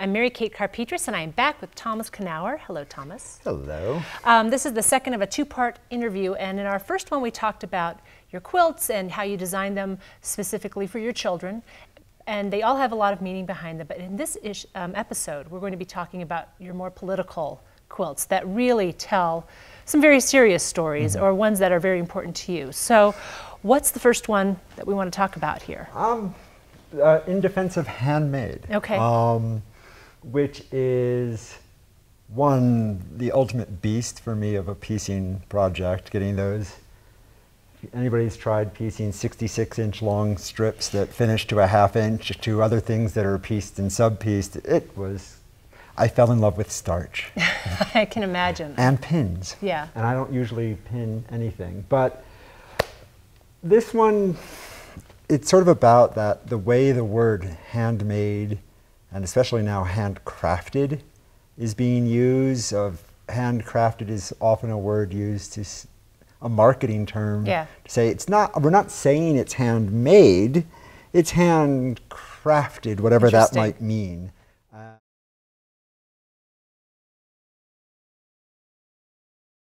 I'm Mary-Kate Carpetris, and I'm back with Thomas Knauer. Hello, Thomas. Hello. This is the second of a two-part interview, and in our first one we talked about your quilts and how you designed them specifically for your children, and they all have a lot of meaning behind them. But in this episode, we're going to be talking about your more political quilts that really tell some very serious stories, or ones that are very important to you. So what's the first one that we want to talk about here? In defense of handmade, okay. Which is the ultimate beast for me of a piecing project, getting those. If anybody's tried piecing 66-inch long strips that finish to a half-inch to other things that are pieced and sub-pieced, I fell in love with starch. I can imagine. And pins. Yeah. And I don't usually pin anything, but this one, it's sort of about that, the way the word handmade, and especially now handcrafted, is being used. Handcrafted is often a word used to, a marketing term, yeah, to say it's not, we're not saying it's handmade, it's handcrafted, whatever that might mean.